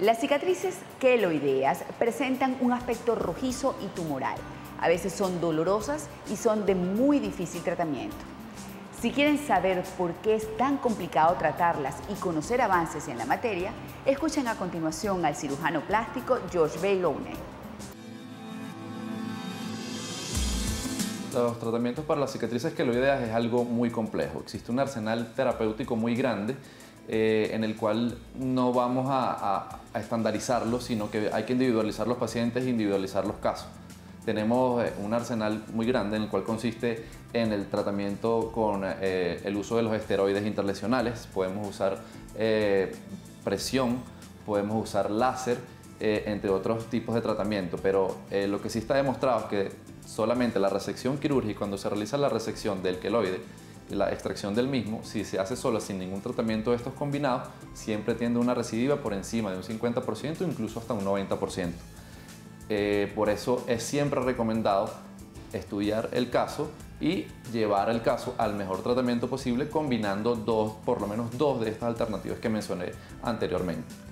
Las cicatrices queloideas presentan un aspecto rojizo y tumoral. A veces son dolorosas y son de muy difícil tratamiento. Si quieren saber por qué es tan complicado tratarlas y conocer avances en la materia, escuchen a continuación al cirujano plástico George Beyloune. Los tratamientos para las cicatrices queloideas es algo muy complejo. Existe un arsenal terapéutico muy grande en el cual no vamos a estandarizarlo, sino que hay que individualizar los pacientes e individualizar los casos. Tenemos un arsenal muy grande en el cual consiste en el tratamiento con el uso de los esteroides interlesionales. Podemos usar presión, podemos usar láser, entre otros tipos de tratamiento. Pero lo que sí está demostrado es que solamente la resección quirúrgica, cuando se realiza la resección del queloide, la extracción del mismo, si se hace sola sin ningún tratamiento de estos combinados, siempre tiende a una recidiva por encima de un 50%, incluso hasta un 90%. Por eso es siempre recomendado estudiar el caso y llevar el caso al mejor tratamiento posible combinando por lo menos dos de estas alternativas que mencioné anteriormente.